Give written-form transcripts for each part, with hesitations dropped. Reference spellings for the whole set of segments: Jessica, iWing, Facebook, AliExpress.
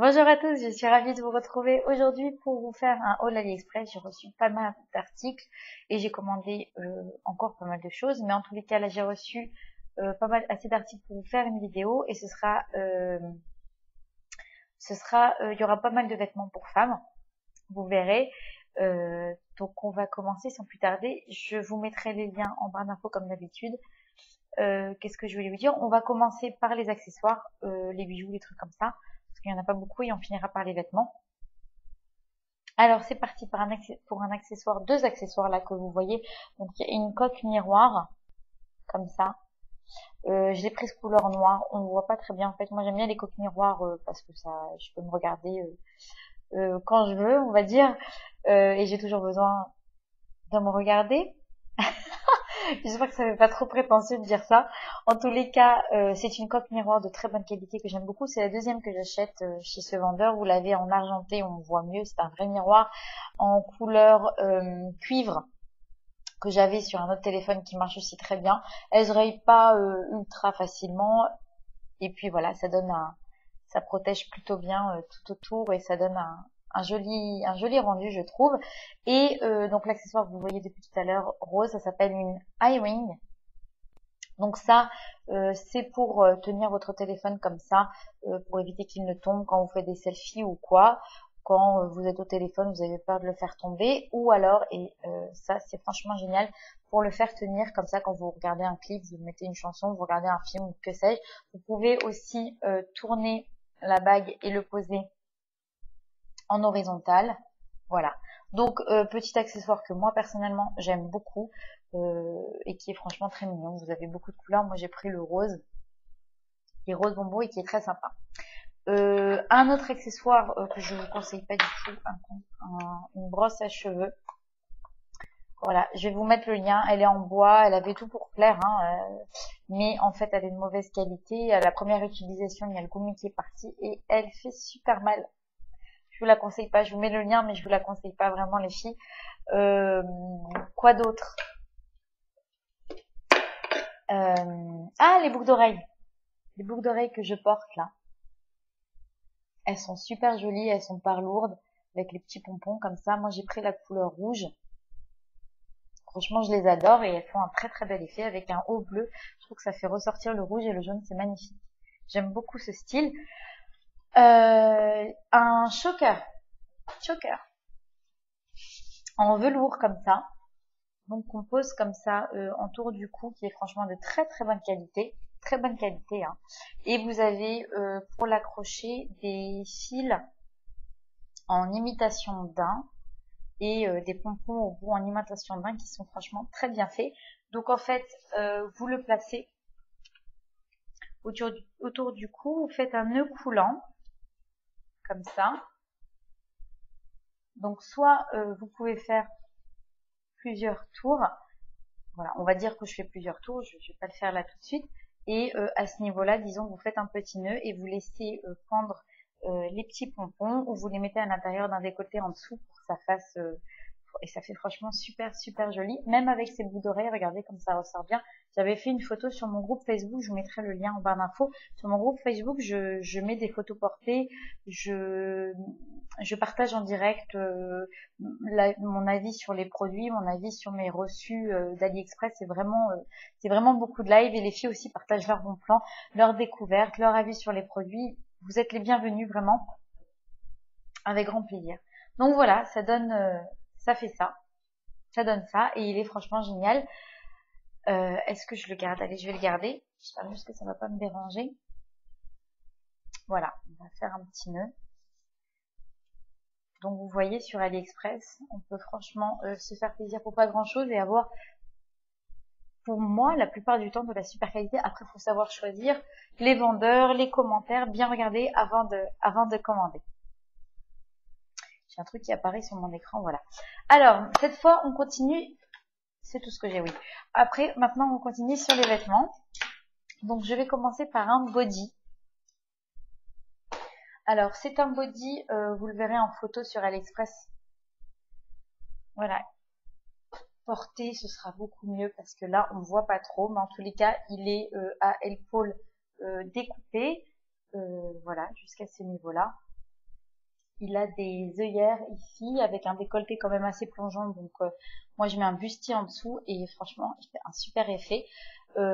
Bonjour à tous, je suis ravie de vous retrouver aujourd'hui pour vous faire un haul AliExpress. J'ai reçu pas mal d'articles et j'ai commandé encore pas mal de choses, mais en tous les cas là j'ai reçu assez d'articles pour vous faire une vidéo et il y aura pas mal de vêtements pour femmes, vous verrez. Donc on va commencer sans plus tarder, je vous mettrai les liens en barre d'infos comme d'habitude. Qu'est-ce que je voulais vous dire, on va commencer par les accessoires, les bijoux, les trucs comme ça. Parce qu'il n'y en a pas beaucoup et on finira par les vêtements. Alors c'est parti pour un accessoire, deux accessoires là que vous voyez. Donc il y a une coque miroir, comme ça. Je l'ai prise couleur noire, on ne voit pas très bien en fait. Moi j'aime bien les coques miroirs parce que ça, je peux me regarder quand je veux, on va dire. Et j'ai toujours besoin de me regarder. J'espère que ça ne fait pas trop prétentieux de dire ça. En tous les cas, c'est une coque miroir de très bonne qualité que j'aime beaucoup. C'est la deuxième que j'achète chez ce vendeur. Vous l'avez en argenté, on voit mieux. C'est un vrai miroir en couleur cuivre que j'avais sur un autre téléphone qui marche aussi très bien. Elle se raye pas ultra facilement. Et puis voilà, ça protège plutôt bien tout autour et ça donne un joli rendu je trouve. Et donc l'accessoire que vous voyez depuis tout à l'heure rose, ça s'appelle une iWing. Donc ça c'est pour tenir votre téléphone comme ça, pour éviter qu'il ne tombe quand vous faites des selfies ou quoi, quand vous êtes au téléphone vous avez peur de le faire tomber, ou alors, et ça c'est franchement génial, pour le faire tenir comme ça quand vous regardez un clip, vous mettez une chanson, vous regardez un film, que sais-je. Vous pouvez aussi tourner la bague et le poser en horizontal, voilà. Donc petit accessoire que moi personnellement j'aime beaucoup et qui est franchement très mignon. Vous avez beaucoup de couleurs, moi j'ai pris le rose, qui est rose bonbon et qui est très sympa. Un autre accessoire que je vous conseille pas du tout, une brosse à cheveux. Voilà, je vais vous mettre le lien, elle est en bois, elle avait tout pour plaire, hein, mais en fait elle est de mauvaise qualité. À la première utilisation il y a le gommé qui est parti et elle fait super mal. Je vous la conseille pas, je vous mets le lien, mais je vous la conseille pas vraiment les filles. Quoi d'autre? Ah, les boucles d'oreilles. Les boucles d'oreilles que je porte là. Elles sont super jolies, elles sont pas lourdes, avec les petits pompons comme ça. Moi j'ai pris la couleur rouge. Franchement je les adore et elles font un très très bel effet avec un haut bleu. Je trouve que ça fait ressortir le rouge et le jaune, c'est magnifique. J'aime beaucoup ce style. Un choker en velours comme ça, donc on pose comme ça en tour du cou, qui est franchement de très très bonne qualité, hein. Et vous avez pour l'accrocher des fils en imitation d'un et des pompons au bout en imitation d'un qui sont franchement très bien faits. Donc en fait vous le placez autour du cou, vous faites un nœud coulant comme ça. Donc soit vous pouvez faire plusieurs tours, voilà, on va dire que je fais plusieurs tours, je ne vais pas le faire là tout de suite, et à ce niveau là disons vous faites un petit nœud et vous laissez pendre les petits pompons, ou vous les mettez à l'intérieur d'un décolleté en dessous pour que ça fasse et ça fait franchement super super joli, même avec ces bouts d'oreilles, regardez comme ça ressort bien. J'avais fait une photo sur mon groupe Facebook, je vous mettrai le lien en barre d'infos. Sur mon groupe Facebook, je mets des photos portées, je partage en direct mon avis sur les produits, mon avis sur mes reçus d'AliExpress. C'est vraiment beaucoup de live, et les filles aussi partagent leurs bons plans, leurs découvertes, leur avis sur les produits. Vous êtes les bienvenus vraiment, avec grand plaisir. Donc voilà, ça donne... ça fait ça, ça donne ça, et il est franchement génial. Est-ce que je le garde? Allez, je vais le garder. J'espère juste que ça va pas me déranger. Voilà, on va faire un petit nœud. Donc vous voyez, sur AliExpress, on peut franchement se faire plaisir pour pas grand chose et avoir, pour moi, la plupart du temps de la super qualité. Après, il faut savoir choisir les vendeurs, les commentaires, bien regarder avant de commander. Un truc qui apparaît sur mon écran, voilà. Alors, cette fois, on continue. C'est tout ce que j'ai, oui. Après, maintenant, on continue sur les vêtements. Donc, je vais commencer par un body. Alors, c'est un body, vous le verrez en photo sur AliExpress. Voilà. Porté, ce sera beaucoup mieux parce que là, on ne voit pas trop. Mais en tous les cas, il est à épaule découpée. Voilà, jusqu'à ce niveau-là. Il a des œillères ici avec un décolleté quand même assez plongeant, donc moi je mets un bustier en dessous et franchement il fait un super effet.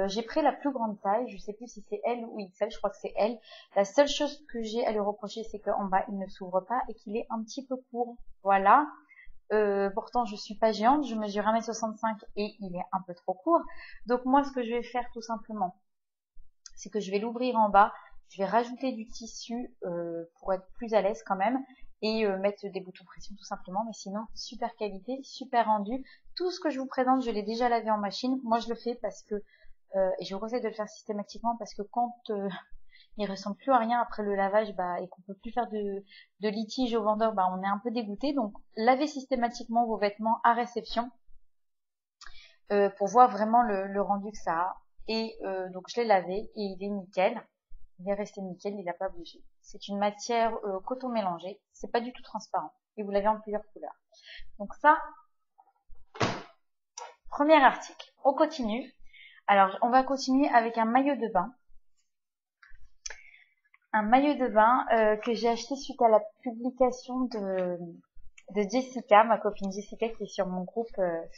J'ai pris la plus grande taille, je sais plus si c'est L ou XL, je crois que c'est L. La seule chose que j'ai à lui reprocher, c'est qu'en bas il ne s'ouvre pas et qu'il est un petit peu court, voilà. Pourtant je suis pas géante, je mesure 1m65 et il est un peu trop court. Donc moi ce que je vais faire tout simplement, c'est que je vais l'ouvrir en bas. Je vais rajouter du tissu pour être plus à l'aise quand même et mettre des boutons pression tout simplement. Mais sinon, super qualité, super rendu. Tout ce que je vous présente, je l'ai déjà lavé en machine. Moi, je le fais parce que, et je vous conseille de le faire systématiquement parce que quand il ressemble plus à rien après le lavage et qu'on peut plus faire de litige au vendeur, on est un peu dégoûté. Donc, lavez systématiquement vos vêtements à réception pour voir vraiment le rendu que ça a. Et donc, je l'ai lavé et il est nickel. Il est resté nickel, il n'a pas bougé. C'est une matière coton mélangé, c'est pas du tout transparent. Et vous l'avez en plusieurs couleurs. Donc ça, premier article. On continue. Alors, on va continuer avec un maillot de bain. Un maillot de bain que j'ai acheté suite à la publication de Jessica, ma copine Jessica qui est sur mon groupe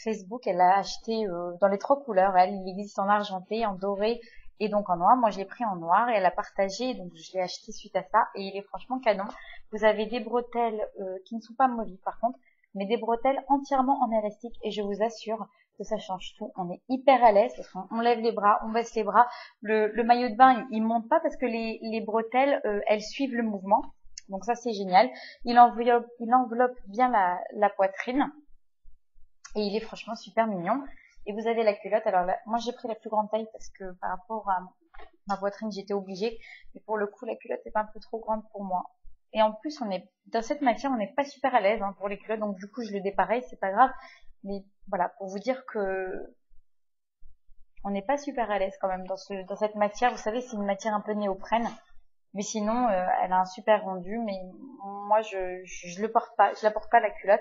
Facebook. Elle l'a acheté dans les trois couleurs. Il existe en argenté, en doré et donc en noir. Moi je l'ai pris en noir et elle a partagé, donc je l'ai acheté suite à ça et il est franchement canon. Vous avez des bretelles qui ne sont pas movibles par contre, mais des bretelles entièrement en élastique et je vous assure que ça change tout. On est hyper à l'aise parce qu'on lève les bras, on baisse les bras. Le maillot de bain il monte pas parce que les bretelles elles suivent le mouvement, donc ça c'est génial. Il enveloppe bien la poitrine et il est franchement super mignon. Et vous avez la culotte. Alors là, moi j'ai pris la plus grande taille parce que par rapport à ma poitrine j'étais obligée. Mais pour le coup la culotte est un peu trop grande pour moi. Et en plus on est dans cette matière, on n'est pas super à l'aise pour les culottes. Donc du coup je le dépareille, c'est pas grave. Mais voilà, pour vous dire que on n'est pas super à l'aise quand même dans cette matière. Vous savez, c'est une matière un peu néoprène. Mais sinon elle a un super rendu. Mais moi je le porte pas, je la porte pas la culotte.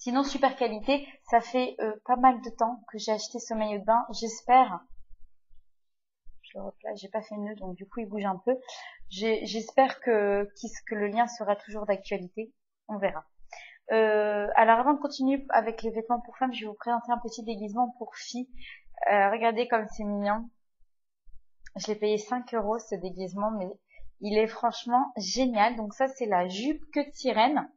Sinon, super qualité, ça fait pas mal de temps que j'ai acheté ce maillot de bain, j'espère, je le replace, j'ai pas fait nœud, donc du coup il bouge un peu, j'espère que le lien sera toujours d'actualité, on verra. Alors avant de continuer avec les vêtements pour femmes, je vais vous présenter un petit déguisement pour filles, regardez comme c'est mignon, je l'ai payé 5 € ce déguisement, mais il est franchement génial, donc ça c'est la jupe queue de sirène.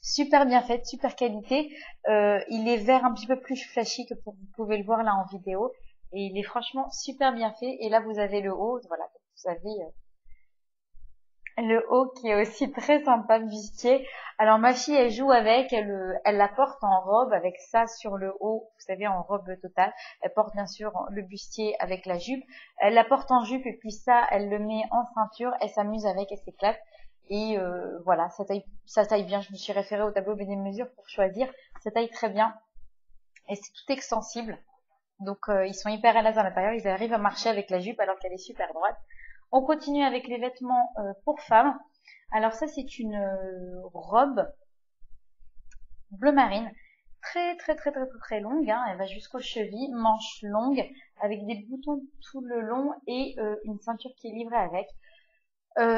Super bien faite, super qualité. Il est vert un petit peu plus flashy que vous pouvez le voir là en vidéo. Et il est franchement super bien fait. Et là, vous avez le haut. Voilà, vous avez le haut qui est aussi très sympa, bustier. Alors, ma fille, elle joue avec. Elle la porte en robe avec ça sur le haut. Vous savez, en robe totale. Elle porte bien sûr le bustier avec la jupe. Elle la porte en jupe et puis ça, elle le met en ceinture. Elle s'amuse avec, elle s'éclate. Et voilà, ça taille bien. Je me suis référée au tableau des mesures pour choisir. Ça taille très bien. Et c'est tout extensible. Donc, ils sont hyper à l'aise à l'intérieur. Ils arrivent à marcher avec la jupe alors qu'elle est super droite. On continue avec les vêtements pour femmes. Alors, ça, c'est une robe bleu marine. Très, très, très, très, très, très longue. Elle va jusqu'aux chevilles. Manches longues avec des boutons tout le long et une ceinture qui est livrée avec.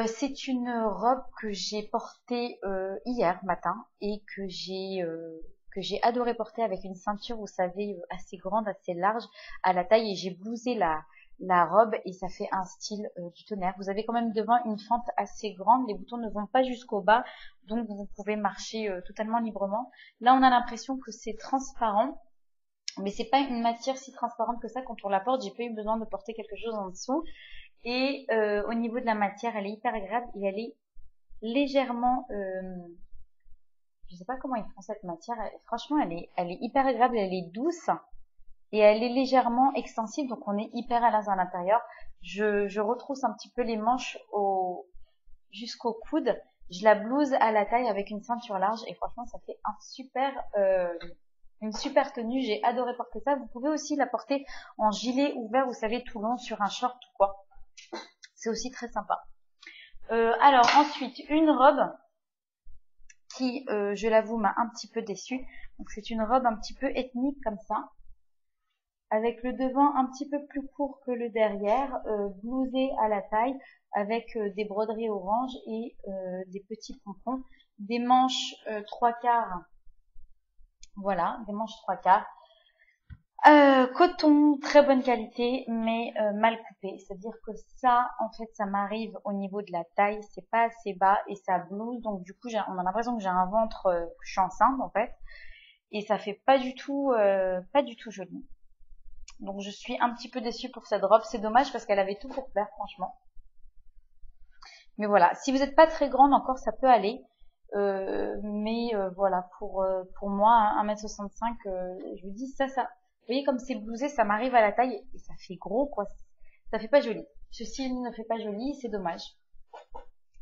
C'est une robe que j'ai portée hier matin et que j'ai adoré porter avec une ceinture, vous savez, assez grande, assez large à la taille, et j'ai blousé la robe et ça fait un style du tonnerre. Vous avez quand même devant une fente assez grande, les boutons ne vont pas jusqu'au bas, donc vous pouvez marcher totalement librement. Là, on a l'impression que c'est transparent. Mais c'est pas une matière si transparente que ça quand on la porte. J'ai pas eu besoin de porter quelque chose en dessous. Et au niveau de la matière, elle est hyper agréable et elle est légèrement, je sais pas comment ils font cette matière. Franchement, elle est hyper agréable, elle est douce et elle est légèrement extensible, donc on est hyper à l'aise à l'intérieur. Je retrousse un petit peu les manches jusqu'au coude. Je la blouse à la taille avec une ceinture large et franchement, ça fait un super une super tenue, j'ai adoré porter ça. Vous pouvez aussi la porter en gilet ouvert, vous savez, tout long, sur un short ou quoi. C'est aussi très sympa. Alors ensuite, une robe qui, je l'avoue, m'a un petit peu déçue. Donc c'est une robe un petit peu ethnique comme ça. avec le devant un petit peu plus court que le derrière, blousé à la taille, avec des broderies orange et des petits pompons, des manches 3/4, voilà, des manches 3/4, coton, très bonne qualité, mais mal coupé, c'est-à-dire que ça, en fait, ça m'arrive au niveau de la taille, c'est pas assez bas et ça blouse, donc du coup, on a l'impression que j'ai un ventre, je suis enceinte en fait, et ça fait pas du tout, joli. Donc je suis un petit peu déçue pour cette robe, c'est dommage parce qu'elle avait tout pour plaire, franchement. Mais voilà, si vous n'êtes pas très grande encore, ça peut aller. Mais voilà, pour moi, 1m65, je vous dis ça. Vous voyez comme c'est blousé, ça m'arrive à la taille et ça fait gros, quoi. Ça fait pas joli. Ceci ne fait pas joli, c'est dommage.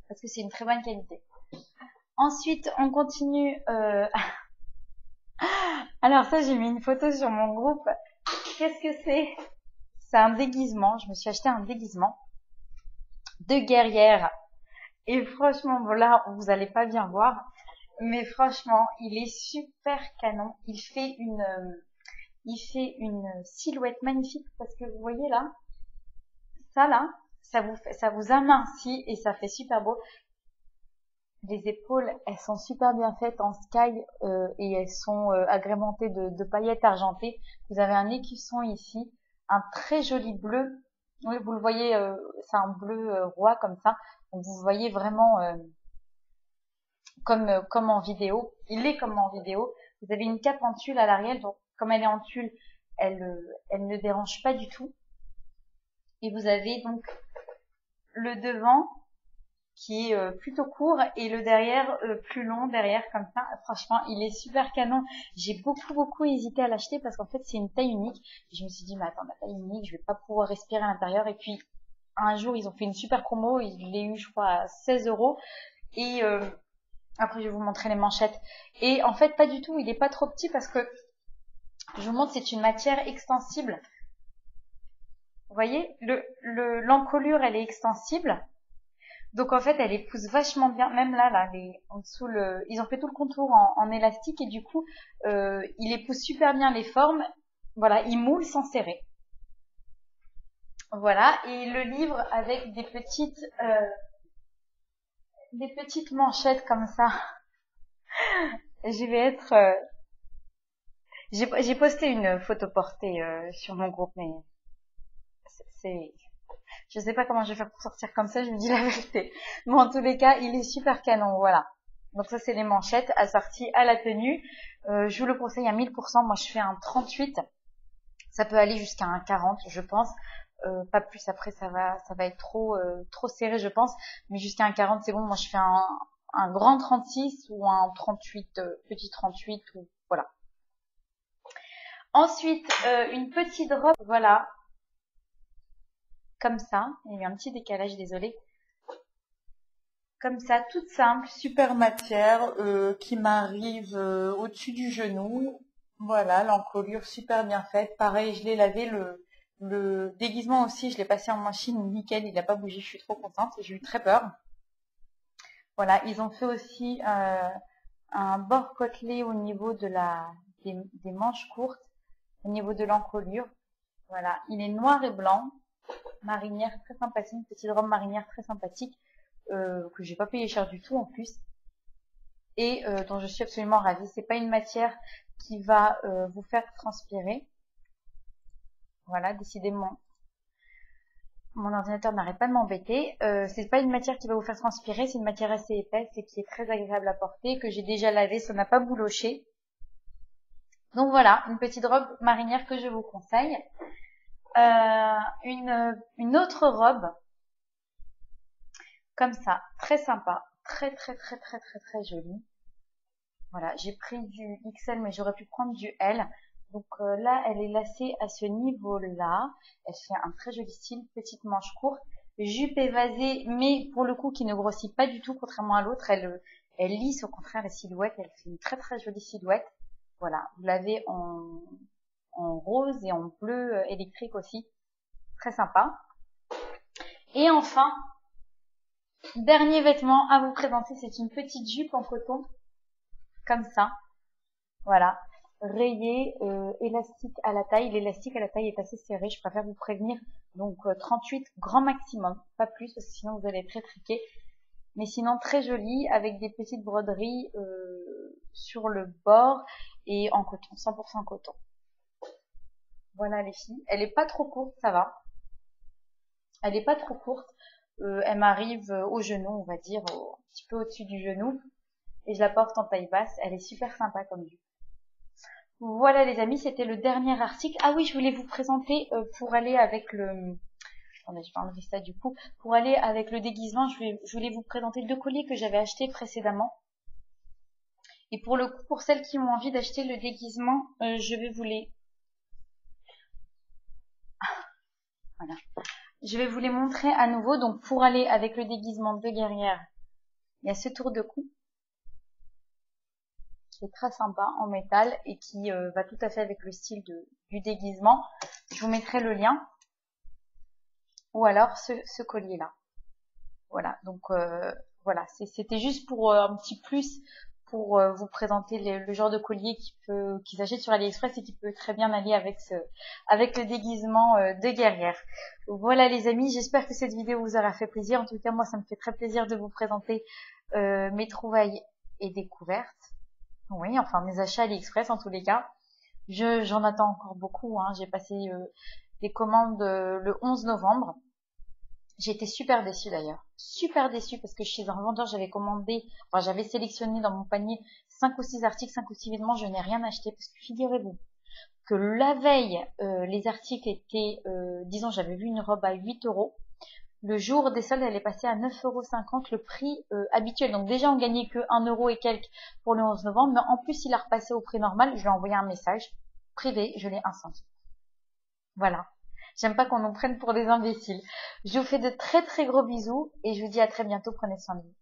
Parce que c'est une très bonne qualité. Ensuite, on continue. Alors ça, j'ai mis une photo sur mon groupe. Qu'est-ce que c'est? C'est un déguisement. Je me suis acheté un déguisement de guerrière. Et franchement, bon là, vous allez pas bien voir, mais franchement, il est super canon. Il fait une silhouette magnifique parce que vous voyez là, ça vous amincit et ça fait super beau. Les épaules, elles sont super bien faites en sky et elles sont agrémentées de paillettes argentées. Vous avez un écusson ici, un très joli bleu. Oui, vous le voyez, c'est un bleu roi comme ça. Donc vous voyez vraiment comme en vidéo. Il est comme en vidéo. Vous avez une cape en tulle à l'arrière. Donc comme elle est en tulle, elle ne dérange pas du tout. Et vous avez donc le devant qui est plutôt court et le derrière plus long derrière comme ça. Franchement, il est super canon. J'ai beaucoup hésité à l'acheter parce qu'en fait, c'est une taille unique. Et je me suis dit, mais attends, la taille unique, je vais pas pouvoir respirer à l'intérieur. Et puis, un jour, ils ont fait une super promo. Il l'ai eu, je crois, à 16 €. Et après, je vais vous montrer les manchettes. Et en fait, pas du tout. Il est pas trop petit parce que, je vous montre, c'est une matière extensible. Vous voyez, l'encolure, elle est extensible. Donc en fait, elle épouse vachement bien, même là, en dessous, ils ont fait tout le contour en élastique et du coup, il épouse super bien les formes. Voilà, il moule sans serrer. Voilà, et le livre avec des petites manchettes comme ça. Je vais être, j'ai posté une photo portée sur mon groupe, mais c'est. Je sais pas comment je vais faire pour sortir comme ça, je me dis la vérité. Mais en tous les cas, il est super canon, voilà. Donc ça, c'est les manchettes assorties à la tenue. Je vous le conseille à 1000%. Moi, je fais un 38. Ça peut aller jusqu'à un 40, je pense. Pas plus, après, ça va être trop serré, je pense. Mais jusqu'à un 40, c'est bon. Moi, je fais un grand 36 ou un 38, petit 38, ou voilà. Ensuite, une petite robe, voilà. Comme ça, il y a eu un petit décalage, désolé. Comme ça, toute simple, super matière qui m'arrive au-dessus du genou. Voilà, l'encolure super bien faite. Pareil, je l'ai lavé, le déguisement aussi, je l'ai passé en machine, nickel, il n'a pas bougé, je suis trop contente, j'ai eu très peur. Voilà, ils ont fait aussi un bord côtelé au niveau de des manches courtes, au niveau de l'encolure. Voilà, il est noir et blanc. Marinière très sympathique, une petite robe marinière très sympathique que j'ai pas payé cher du tout en plus et dont je suis absolument ravie. C'est pas une matière qui va vous faire transpirer. Voilà, décidément mon ordinateur n'arrête pas de m'embêter. C'est pas une matière qui va vous faire transpirer, c'est une matière assez épaisse et qui est très agréable à porter, que j'ai déjà lavée, ça n'a pas bouloché. Donc voilà, une petite robe marinière que je vous conseille. Une autre robe comme ça, très sympa, très jolie. Voilà, j'ai pris du XL mais j'aurais pu prendre du L. Donc là, elle est lacée à ce niveau-là. Elle fait un très joli style, petite manche courte, jupe évasée, mais pour le coup qui ne grossit pas du tout contrairement à l'autre. Elle lisse au contraire les silhouettes. Elle fait une très jolie silhouette. Voilà, vous l'avez en rose et en bleu électrique aussi, très sympa. Et enfin, dernier vêtement à vous présenter, c'est une petite jupe en coton comme ça, voilà, rayé, élastique à la taille. L'élastique à la taille est assez serré, je préfère vous prévenir. Donc 38 grand maximum, pas plus, parce que sinon vous allez être très triqué. Mais sinon très joli, avec des petites broderies sur le bord et en coton, 100% coton. Voilà les filles, elle est pas trop courte, ça va. Elle est pas trop courte, elle m'arrive au genou, on va dire, un petit peu au-dessus du genou. Et je la porte en taille basse, elle est super sympa comme jupe. Voilà les amis, c'était le dernier article. Ah oui, je voulais vous présenter pour aller avec le... Attendez, je vais enlever ça du coup. Pour aller avec le déguisement, je voulais vous présenter deux colliers que j'avais achetés précédemment. Et pour le coup, pour celles qui ont envie d'acheter le déguisement, je vais vous les... Voilà. Je vais vous les montrer à nouveau. Donc pour aller avec le déguisement de guerrière, il y a ce tour de cou. Qui est très sympa en métal et qui va tout à fait avec le style du déguisement. Je vous mettrai le lien. Ou alors ce collier-là. Voilà, donc voilà, c'était juste pour un petit plus pour vous présenter le genre de collier qui s'achète sur AliExpress et qui peut très bien aller avec le déguisement de guerrière. Voilà les amis, j'espère que cette vidéo vous aura fait plaisir. En tout cas, moi, ça me fait très plaisir de vous présenter mes trouvailles et découvertes. Oui, enfin mes achats AliExpress en tous les cas. J'en attends encore beaucoup, hein. J'ai passé des commandes le 11 novembre. J'ai été super déçue d'ailleurs. Super déçue parce que chez un revendeur, j'avais commandé, enfin j'avais sélectionné dans mon panier 5 ou 6 articles, 5 ou 6 vêtements, je n'ai rien acheté parce que figurez-vous que la veille, les articles étaient, disons j'avais vu une robe à 8 €. Le jour des soldes, elle est passée à 9,50 €, le prix habituel. Donc déjà, on gagnait que 1 € et quelques pour le 11 novembre. Mais en plus, il a repassé au prix normal. Je lui ai envoyé un message privé, je l'ai incendié. Voilà. J'aime pas qu'on nous prenne pour des imbéciles. Je vous fais de très très gros bisous et je vous dis à très bientôt. Prenez soin de vous.